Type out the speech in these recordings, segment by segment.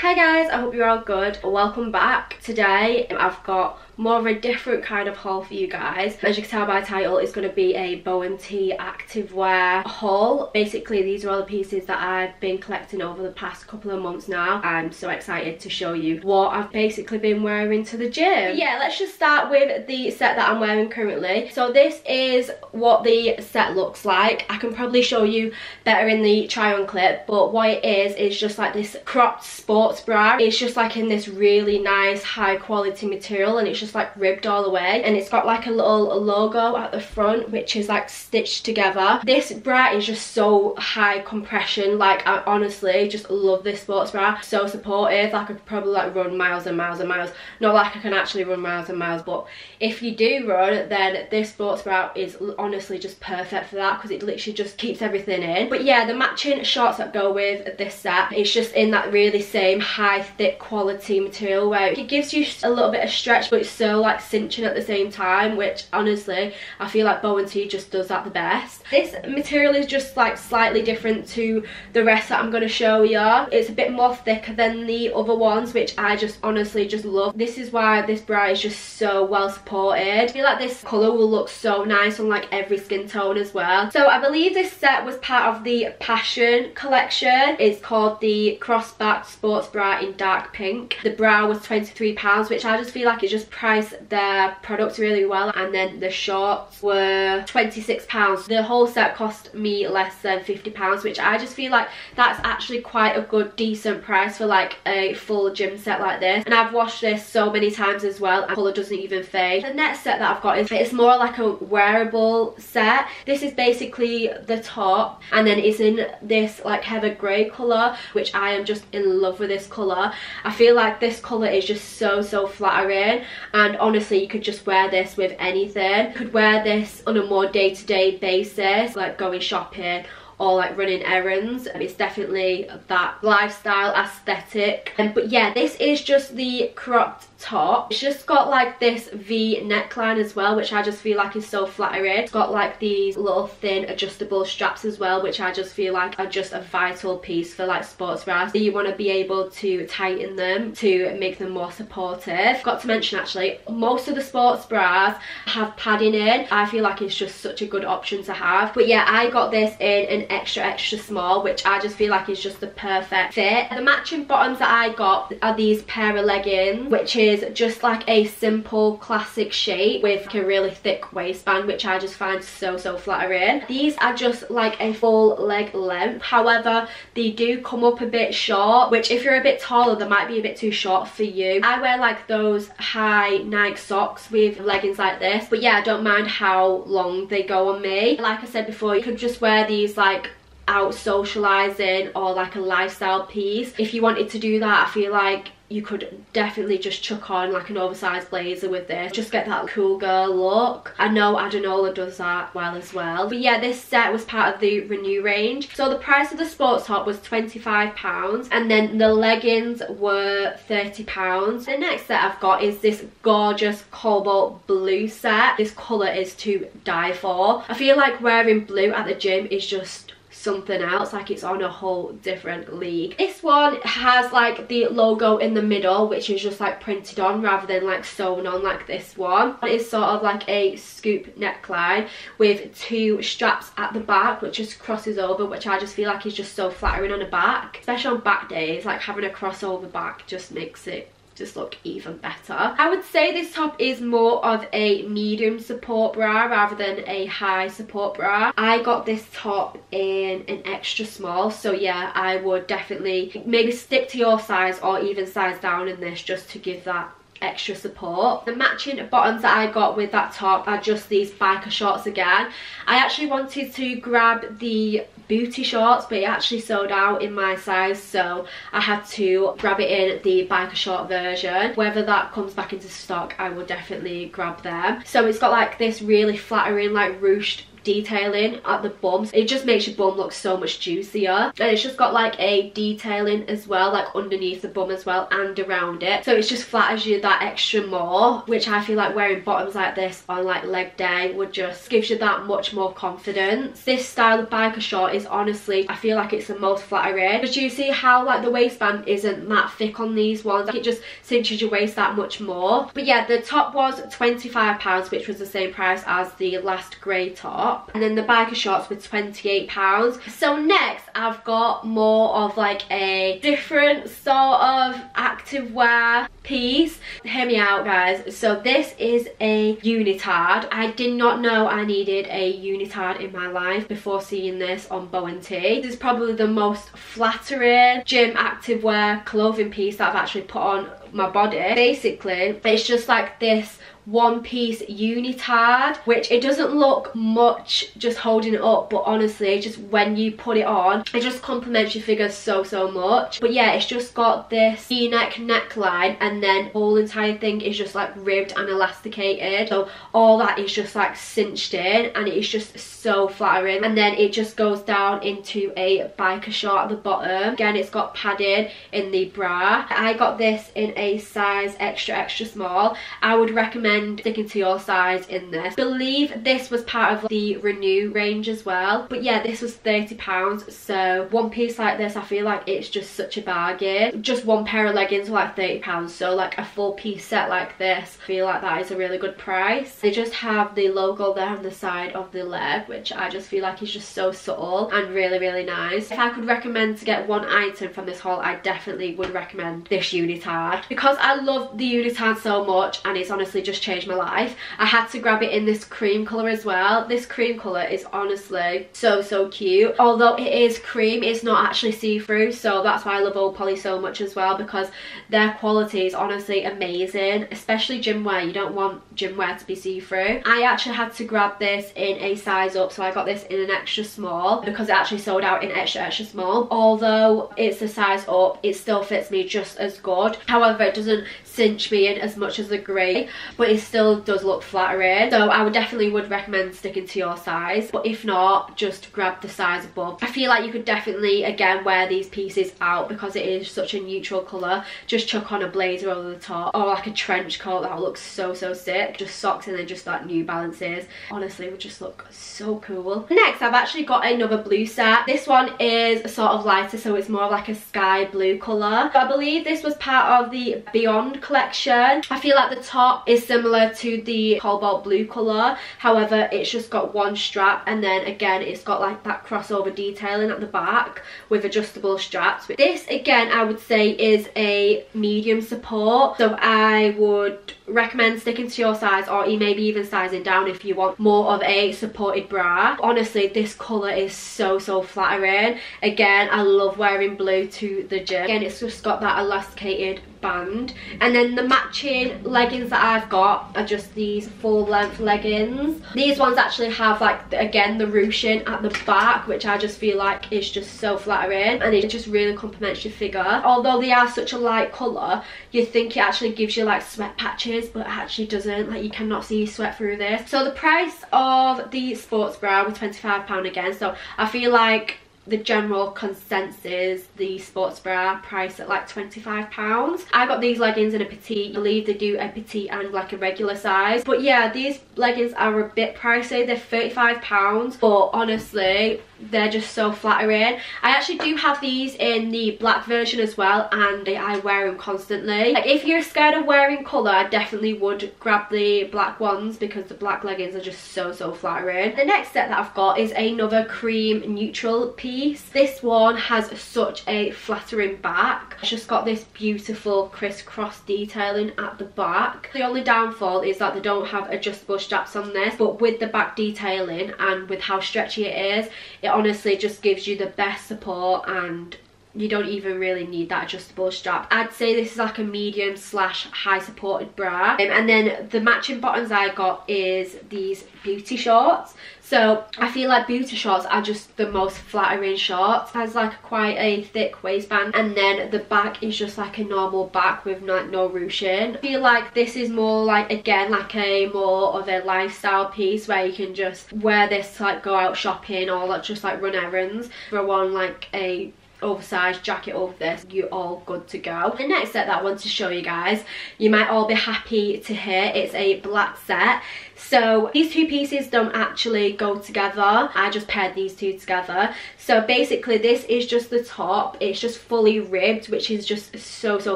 Hi guys, I hope you're all good. Welcome back. Today I've got more of a different kind of haul for you guys. As you can tell by title, it's going to be a Bo+Tee activewear haul. Basically, these are all the pieces that I've been collecting over the past couple of months now. I'm so excited to show you what I've basically been wearing to the gym. Yeah, let's just start with the set that I'm wearing currently. So this is what the set looks like. I can probably show you better in the try on clip, but what it is just like this cropped sports bra. It's just like in this really nice high quality material, and it's just like ribbed all the way, and it's got like a little logo at the front which is like stitched together. This bra is just so high compression, like I honestly just love this sports bra. So supportive, like I could probably like run miles and miles and miles. Not like I can actually run miles and miles, but if you do run, then this sports bra is honestly just perfect for that, because it literally just keeps everything in. But yeah, the matching shorts that go with this set, it's just in that really same high thick quality material where it gives you a little bit of stretch, but it's so like cinching at the same time, which honestly I feel like Bo+Tee just does that the best. This material is just like slightly different to the rest that I'm going to show you. It's a bit more thicker than the other ones, which I just honestly just love. This is why this bra is just so well supported. I feel like this colour will look so nice on like every skin tone as well. So I believe this set was part of the Passion collection. It's called the Crossback Sports Bra in Dark Pink. The bra was £23, which I just feel like it just priced their products really well, and then the shorts were £26. The whole set cost me less than £50, which I just feel like that's actually quite a good decent price for like a full gym set like this. And I've washed this so many times as well, and colour doesn't even fade. The next set that I've got is, it's more like a wearable set. This is basically the top, and then it's in this like heather grey colour, which I am just in love with this colour. I feel like this colour is just so flattering. And honestly, you could just wear this with anything. You could wear this on a more day-to-day basis, like going shopping or like running errands. It's definitely that lifestyle aesthetic. But yeah, this is just the cropped top. It's just got like this V neckline as well, which I just feel like is so flattering. It's got like these little thin adjustable straps as well, which I just feel like are just a vital piece for like sports bras. So you want to be able to tighten them to make them more supportive. Got to mention actually, most of the sports bras have padding in. I feel like it's just such a good option to have. But yeah, I got this in an extra small, which I just feel like is just the perfect fit. The matching bottoms that I got are these pair of leggings, which is just like a simple classic shape with like a really thick waistband, which I just find so flattering. These are just like a full leg length, however they do come up a bit short, which if you're a bit taller they might be a bit too short for you. I wear like those high Nike socks with leggings like this, but yeah, I don't mind how long they go on me. Like I said before, you could just wear these like out socializing or like a lifestyle piece. If you wanted to do that, I feel like you could definitely just chuck on like an oversized blazer with this, just get that cool girl look. I know Adenola does that well as well. But yeah, this set was part of the Renew range. So the price of the sports top was £25, and then the leggings were £30. The next set I've got is this gorgeous cobalt blue set. This color is to die for. I feel like wearing blue at the gym is just something else, like it's on a whole different league. This one has like the logo in the middle, which is just like printed on rather than like sewn on like this one. It is sort of like a scoop neckline with two straps at the back, which just crosses over, which I just feel like is just so flattering on the back, especially on back days. Like having a crossover back just makes it just look even better. I would say this top is more of a medium support bra rather than a high support bra. I got this top in an extra small, so yeah, I would definitely maybe stick to your size or even size down in this just to give that extra support. The matching bottoms that I got with that top are just these biker shorts again. I actually wanted to grab the booty shorts, but it actually sold out in my size, so I had to grab it in the biker short version. Whether that comes back into stock, I will definitely grab them. So it's got like this really flattering like ruched detailing at the bum. It just makes your bum look so much juicier, and it's just got like a detailing as well, like underneath the bum as well and around it, so it's just flatters you that extra more, which I feel like wearing bottoms like this on like leg day would just gives you that much more confidence. This style of biker short is honestly, I feel like it's the most flattering. But you see how like the waistband isn't that thick on these ones, like, it just cinches your waist that much more. But yeah, the top was £25, which was the same price as the last grey top, and then the biker shorts were £28. So next I've got more of like a different sort of activewear piece. Hear me out, guys. So this is a unitard. I did not know I needed a unitard in my life before seeing this on Bo+Tee. This is probably the most flattering gym activewear clothing piece that I've actually put on my body. Basically, it's just like this one piece unitard, which it doesn't look much just holding it up, but honestly just when you put it on, it just complements your figure so much. But yeah, it's just got this v-neck neckline, and then the whole entire thing is just like ribbed and elasticated, so all that is just like cinched in, and it's just so flattering. And then it just goes down into a biker short at the bottom. Again, it's got padding in the bra. I got this in a size extra small. I would recommend sticking to your size in this. I believe this was part of the Renew range as well. But yeah, this was £30, so one piece like this, I feel like it's just such a bargain. Just one pair of leggings were like £30, so like a full piece set like this, I feel like that is a really good price. They just have the logo there on the side of the leg, which I just feel like is just so subtle and really nice. If I could recommend to get one item from this haul, I definitely would recommend this unitard, because I love the unitard so much, and it's honestly just changed my life. I had to grab it in this cream colour as well. This cream colour is honestly so cute. Although it is cream, it's not actually see-through, so that's why I love Oh Polly so much as well, because their quality is honestly amazing, especially gym wear. You don't want gym wear to be see-through. I actually had to grab this in a size up, so I got this in an extra small, because it actually sold out in extra small. Although it's a size up, it still fits me just as good. However, it doesn't cinch me in as much as the grey, but it still does look flattering, so I would definitely recommend sticking to your size. But if not, just grab the size above. I feel like you could definitely again wear these pieces out, because it is such a neutral colour. Just chuck on a blazer over the top, or like a trench coat, that looks so sick. Just socks and then just like New Balances, honestly would just look so cool. Next, I've actually got another blue set. This one is sort of lighter, so it's more of like a sky blue colour. I believe this was part of the Beyond collection. I feel like the top is similar to the cobalt blue colour, however it's just got one strap, and then again it's got like that crossover detailing at the back with adjustable straps. This again I would say is a medium support, so I would recommend sticking to your size, or maybe even sizing down if you want more of a supported bra. Honestly, this colour is so flattering. Again, I love wearing blue to the gym. Again, it's just got that elasticated band, and then the matching leggings that I've got are just these full length leggings. These ones actually have like again the ruching at the back, which I just feel like is just so flattering, and it just really complements your figure. Although they are such a light colour, you think it actually gives you like sweat patches, but it actually doesn't. Like, you cannot see sweat through this. So the price of the sports bra was £25 again, so I feel like the general consensus, the sports bra price at like £25. I got these leggings in a petite. I believe they do a petite and like a regular size. But yeah, these leggings are a bit pricey. They're £35, but honestly they're just so flattering. I actually do have these in the black version as well, and I wear them constantly. Like, if you're scared of wearing colour, I definitely would grab the black ones, because the black leggings are just so flattering. The next set that I've got is another cream neutral piece. This one has such a flattering back. It's just got this beautiful crisscross detailing at the back. The only downfall is that they don't have adjustable straps on this, but with the back detailing and with how stretchy it is, it honestly just gives you the best support and you don't even really need that adjustable strap. I'd say this is like a medium / high supported bra. And then the matching bottoms I got is these beauty shorts. So I feel like beauty shorts are just the most flattering shorts. It has like quite a thick waistband, and then the back is just like a normal back with like no ruching. I feel like this is more like, again, like a more of a lifestyle piece where you can just wear this to like go out shopping or like just like run errands. Throw on like a oversized jacket over this, you're all good to go. The next set that I want to show you guys, you might all be happy to hear, it's a black set. So these two pieces don't actually go together, I just paired these two together. So basically this is just the top, it's just fully ribbed, which is just so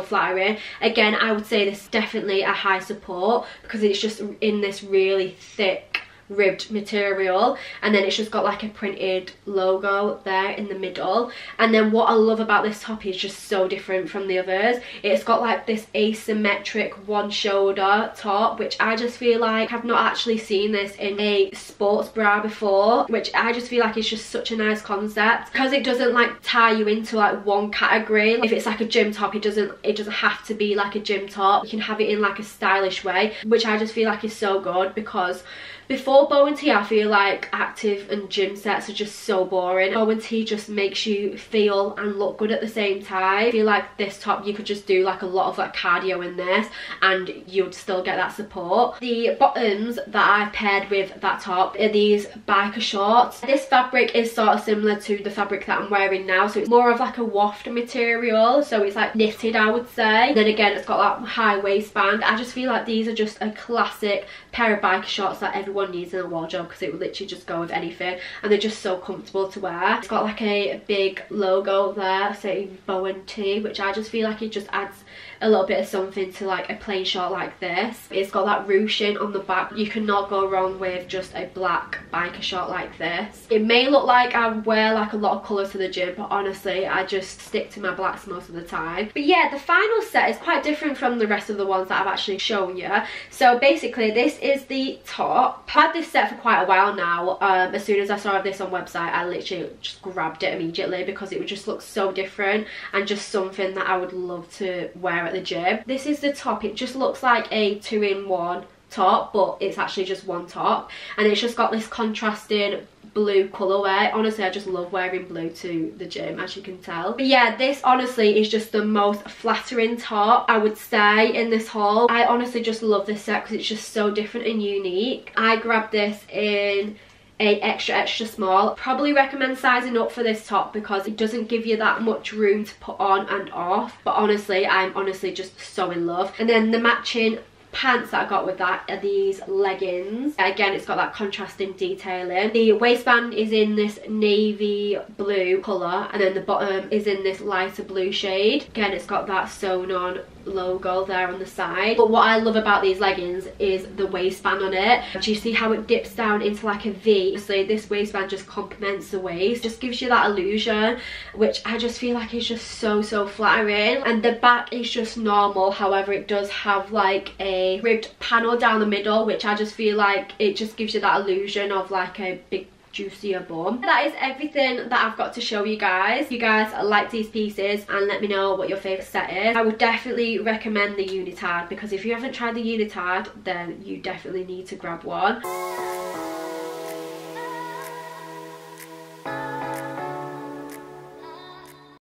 flattering. Again, I would say this is definitely a high support because it's just in this really thick ribbed material, and then it's just got like a printed logo there in the middle. And then what I love about this top is just so different from the others. It's got like this asymmetric one shoulder top, which I just feel like I've not actually seen this in a sports bra before, which I just feel like is just such a nice concept because it doesn't like tie you into like one category. Like if it's like a gym top, it doesn't have to be like a gym top, you can have it in like a stylish way, which I just feel like is so good. Because before Bo+Tee, I feel like active and gym sets are just so boring. Bo+Tee just makes you feel and look good at the same time. I feel like this top, you could just do like a lot of like cardio in this and you'd still get that support. The bottoms that I paired with that top are these biker shorts. This fabric is sort of similar to the fabric that I'm wearing now, so it's more of like a waft material, so it's like knitted, I would say. And then again, it's got that high waistband. I just feel like these are just a classic pair of biker shorts that everyone needs in a wardrobe because it will literally just go with anything, and they're just so comfortable to wear. It's got like a big logo there saying Bo+Tee, which I just feel like it just adds a little bit of something to like a plain short like this. It's got that ruching on the back. You cannot go wrong with just a black biker short like this. It may look like I wear like a lot of colours to the gym, but honestly I just stick to my blacks most of the time. But yeah, the final set is quite different from the rest of the ones that I've actually shown you. So basically this is the top. I've had this set for quite a while now. As soon as I saw this on website, I literally just grabbed it immediately because it would just look so different and just something that I would love to wear at the gym. This is the top. It just looks like a two-in-one top, but it's actually just one top, and it's just got this contrasting blue colourway. Honestly, I just love wearing blue to the gym, as you can tell. But yeah, this honestly is just the most flattering top, I would say, in this haul. I honestly just love this set because it's just so different and unique. I grabbed this in a extra small. Probably recommend sizing up for this top because it doesn't give you that much room to put on and off, but honestly, I'm honestly just so in love. And then the matching pants that I got with that are these leggings. Again, it's got that contrasting detailing. The waistband is in this navy blue colour, and then the bottom is in this lighter blue shade. Again, it's got that sewn on logo there on the side. But what I love about these leggings is the waistband on it. Do you see how it dips down into like a V? So this waistband just complements the waist, just gives you that illusion, which I just feel like is just so flattering. And the back is just normal, however it does have like a ribbed panel down the middle, which I just feel like it just gives you that illusion of like a big juicier bum. That is everything that I've got to show you guys. If you guys like these pieces, and let me know what your favourite set is. I would definitely recommend the unitard, because if you haven't tried the unitard, then you definitely need to grab one.